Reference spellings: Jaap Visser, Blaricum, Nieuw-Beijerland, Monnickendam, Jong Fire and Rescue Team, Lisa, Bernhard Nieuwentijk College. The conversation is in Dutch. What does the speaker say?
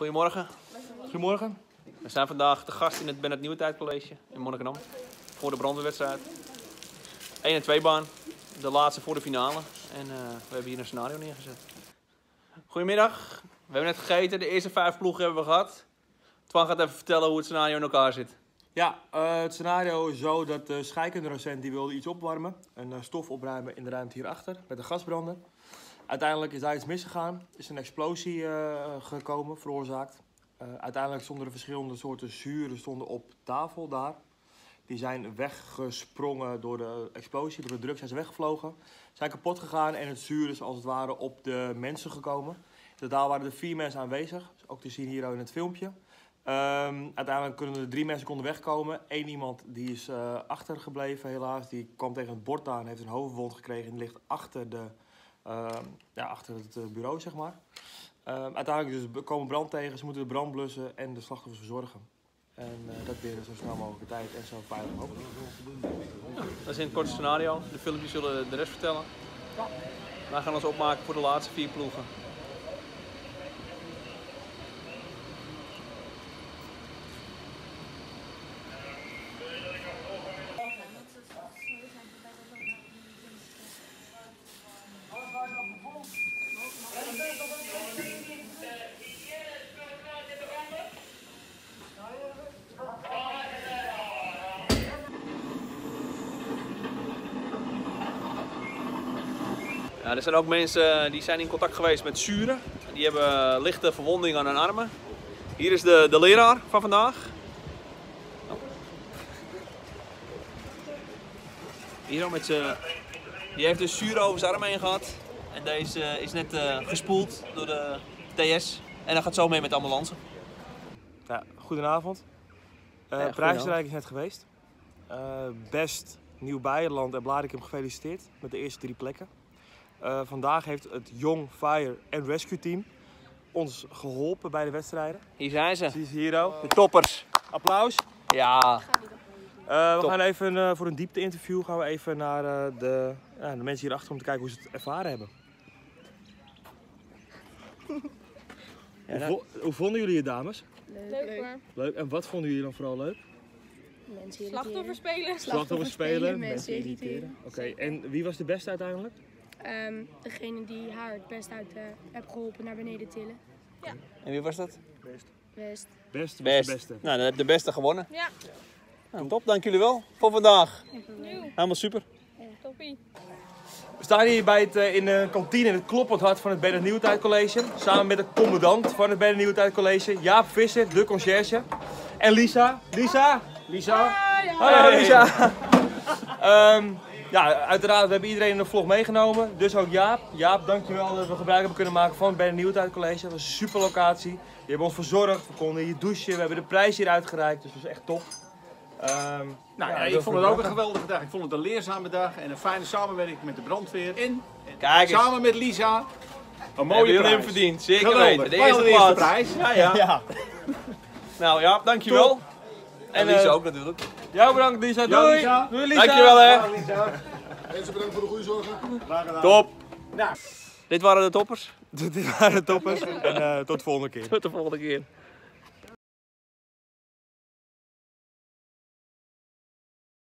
Goedemorgen. Goedemorgen. We zijn vandaag te gast in het Bernhard Nieuwentijk College in Monnickendam. Voor de brandweerwedstrijd. 1 en 2 baan. De laatste voor de finale. En we hebben hier een scenario neergezet. Goedemiddag. We hebben net gegeten. De eerste 5 ploegen hebben we gehad. Twan gaat even vertellen hoe het scenario in elkaar zit. Ja, het scenario is zo dat de scheikunderacent die wilde iets opwarmen. Een stof opruimen in de ruimte hierachter met een gasbrander. Uiteindelijk is daar iets misgegaan. Is een explosie gekomen, veroorzaakt. Uiteindelijk stonden er verschillende soorten zuren op tafel daar. Die zijn weggesprongen door de explosie, door de druk zijn ze weggevlogen. Zijn kapot gegaan en het zuur is als het ware op de mensen gekomen. In totaal waren er 4 mensen aanwezig, ook te zien hier in het filmpje. Uiteindelijk kunnen er 3 mensen wegkomen. 1 iemand die is achtergebleven helaas, die kwam tegen het bord aan, heeft een hoofdwond gekregen en ligt achter, achter het bureau zeg maar. Uiteindelijk dus komen brand tegen, ze moeten de brand blussen en de slachtoffers verzorgen. En dat binnen zo snel mogelijk tijd en zo veilig mogelijk. Dat is in het korte scenario. De filmpjes zullen de rest vertellen. Ja. Wij gaan ons opmaken voor de laatste 4 ploegen. Er zijn ook mensen die zijn in contact geweest met zuren. Die hebben lichte verwondingen aan hun armen. Hier is de leraar van vandaag. Oh. Hier ook met die heeft dus zuren over zijn arm heen gehad. En deze is net gespoeld door de TS. En dat gaat zo mee met de ambulance. Ja, goedenavond. Prijsrijk is net geweest. Best Nieuw-Beijerland en Blaricum gefeliciteerd met de eerste 3 plekken. Vandaag heeft het Jong Fire and Rescue Team ons geholpen bij de wedstrijden. Hier zijn ze. Zie je hier ook. De toppers. Applaus. Ja. We gaan even voor een diepte-interview gaan we even naar de mensen hierachter om te kijken hoe ze het ervaren hebben. Ja, hoe vonden jullie het, dames? Leuk hoor. Leuk. En wat vonden jullie dan vooral leuk? Mensen irriteren. Slachtoffers spelen. Mensen irriteren. Oké. En wie was de beste uiteindelijk? Degene die haar het best uit heb geholpen naar beneden tillen. Ja. En wie was dat? Best. De beste. Nou, dan heb de beste gewonnen. Ja. Nou, top, dank jullie wel voor vandaag. Helemaal super. Ja. Toppie. We staan hier in de kantine in het kloppend hart van het Bernhard Nieuwentijk College. Samen met de commandant van het Bernhard Nieuwentijk College, Jaap Visser, de conciërge. En Lisa. Lisa. Hallo Lisa. Ja, uiteraard, we hebben iedereen in de vlog meegenomen, dus ook Jaap. Jaap, dankjewel dat we gebruik hebben kunnen maken van het Bernhard Nieuwentijk College. Dat was een super locatie. Die hebben ons verzorgd, we konden hier douchen, we hebben de prijs hier uitgereikt, dus dat was echt top. Ik vond het ook een geweldige dag. Ik vond het een leerzame dag en een fijne samenwerking met de brandweer. En samen met Lisa, een mooie prijs verdiend. Zeker weten, de eerste prijs. Ja. Nou Jaap, dankjewel. Top. En Lisa ook natuurlijk. Ja, bedankt Lisa. Doei! Lisa. Doei Lisa! Dankjewel hè! Ja, Lisa. Mensen bedankt voor de goede zorgen. Graag gedaan. Top! Nou. Dit waren de toppers. En tot de volgende keer.